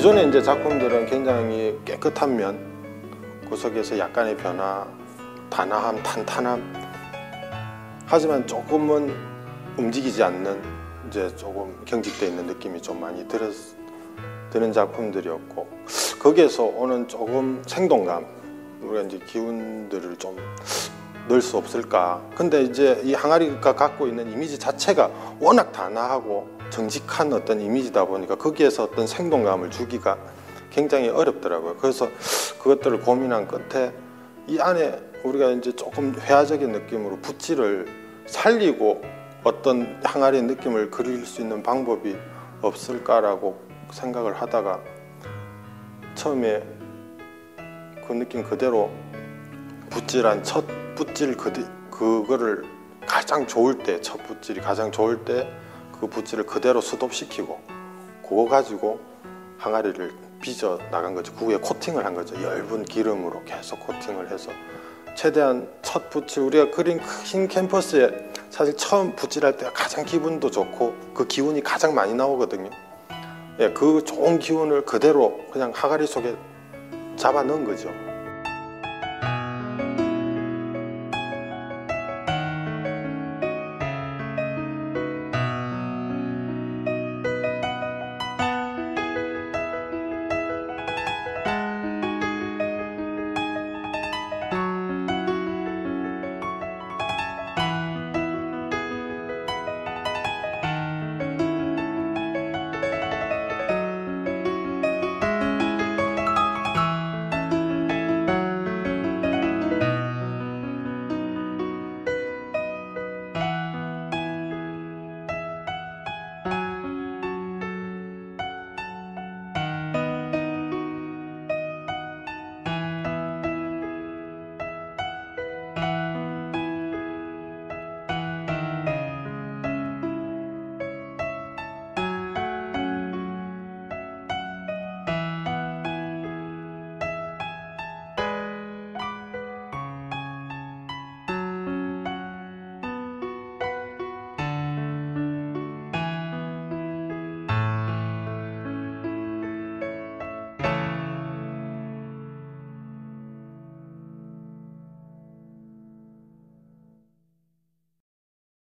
기존의 이제 작품들은 굉장히 깨끗한 면, 구석에서 약간의 변화, 단아함, 탄탄함, 하지만 조금은 움직이지 않는, 이제 조금 경직되어 있는 느낌이 좀 많이 드는 작품들이었고, 거기에서 오는 조금 생동감, 우리가 이제 기운들을 좀 넣을 수 없을까. 근데 이제 이 항아리가 갖고 있는 이미지 자체가 워낙 단아하고 정직한 어떤 이미지다 보니까 거기에서 어떤 생동감을 주기가 굉장히 어렵더라고요. 그래서 그것들을 고민한 끝에 이 안에 우리가 이제 조금 회화적인 느낌으로 붓질을 살리고 어떤 항아리의 느낌을 그릴 수 있는 방법이 없을까라고 생각을 하다가, 처음에 그 느낌 그대로 붓질한 첫 붓질 그거를 가장 좋을 때, 첫 붓질이 가장 좋을 때 그 붓질을 그대로 수돕시키고 그거 가지고 항아리를 빚어 나간 거죠. 그 위에 코팅을 한 거죠. 엷은 기름으로 계속 코팅을 해서 최대한 첫 붓질, 우리가 그린 흰 캔버스에 사실 처음 붓질할 때가 가장 기분도 좋고 그 기운이 가장 많이 나오거든요. 예, 그 좋은 기운을 그대로 그냥 항아리 속에 잡아 넣은 거죠.